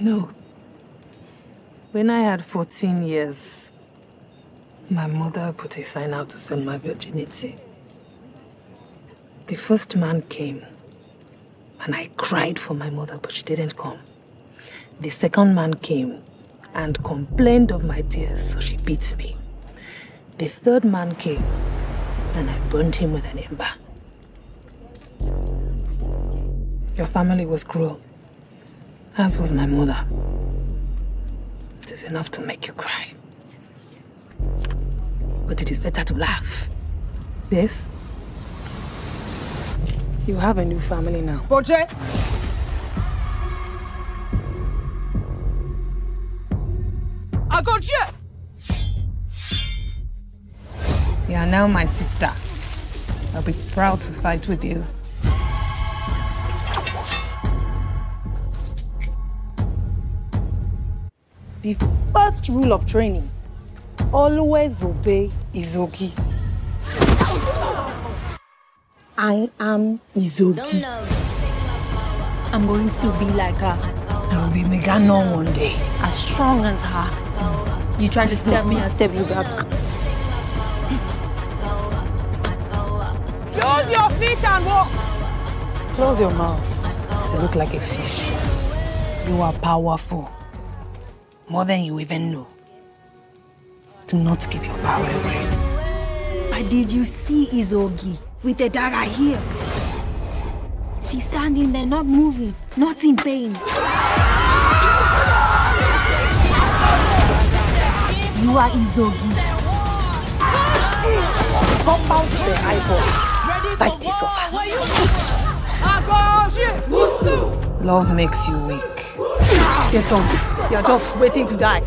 No. When I had 14 years, my mother put a sign out to sell my virginity. The first man came, and I cried for my mother, but she didn't come. The second man came and complained of my tears, so she beat me. The third man came, and I burned him with an ember. Your family was cruel, as was my mother. It is enough to make you cry. But it is better to laugh. Yes? You have a new family now. Gojie! Gojie! You are now my sister. I'll be proud to fight with you. The first rule of training, always obey Izogie. I am Izogie. I'm going to be like her. I will be Megano one day. As strong as her. You try to step me, I'll step you back. Close your feet and walk. Close your mouth. You look like a fish. You are powerful. More than you even know. Do not give your power away. But did you see Izogie with the dagger here? She's standing there, not moving, not in pain. You are Izogie. Pop out the eyeballs. Fight this over. Love makes you weak. Get on. You are just waiting to die.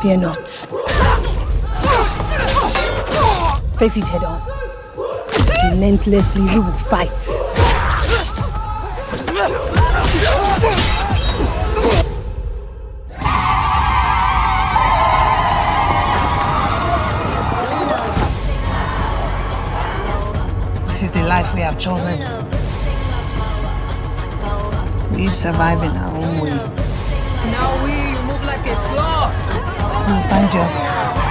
Fear not. Face it head on. Relentlessly, you will fight. This is the life we have chosen. We survive in our own way. Now we move like a sloth. No, thank you.